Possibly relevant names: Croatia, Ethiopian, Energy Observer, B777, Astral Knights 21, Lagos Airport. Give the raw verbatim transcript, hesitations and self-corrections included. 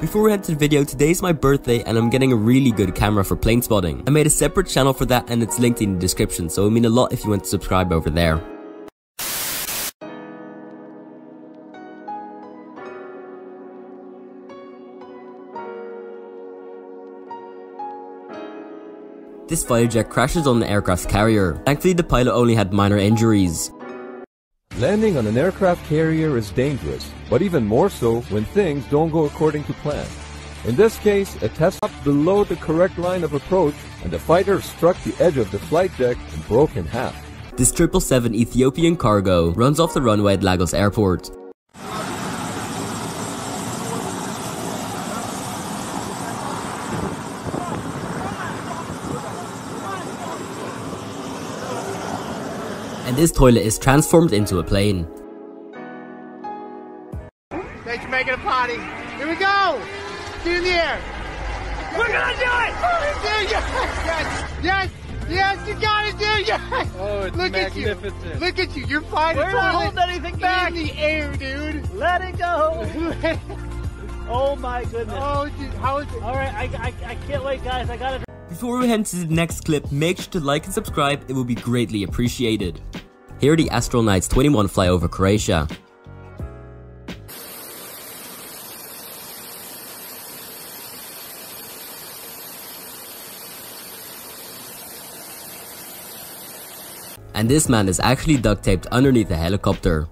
Before we head to the video, today's my birthday and I'm getting a really good camera for plane spotting. I made a separate channel for that and it's linked in the description, so it would mean a lot if you want to subscribe over there. This fighter jet crashes on the aircraft carrier. Thankfully, the pilot only had minor injuries. Landing on an aircraft carrier is dangerous, but even more so when things don't go according to plan. In this case, a test stopped below the correct line of approach and the fighter struck the edge of the flight deck and broke in half. This triple seven Ethiopian cargo runs off the runway at Lagos Airport. And this toilet is transformed into a plane. Thanks for making a potty. Here we go! Do it in the air. We're gonna do it! Dude, yes! Yes! Yes! Yes! You got it, dude! Yes! Oh, it's Look magnificent. At you! Look at you! You're fighting We're not holding anything back! In the air, dude! Let it go! Oh my goodness! Oh, dude, how is it? Alright, I, I, I can't wait, guys. I gotta... Before we head to the next clip, make sure to like and subscribe, it will be greatly appreciated. Here are the Astral Knights twenty-one fly over Croatia. And this man is actually duct taped underneath a helicopter.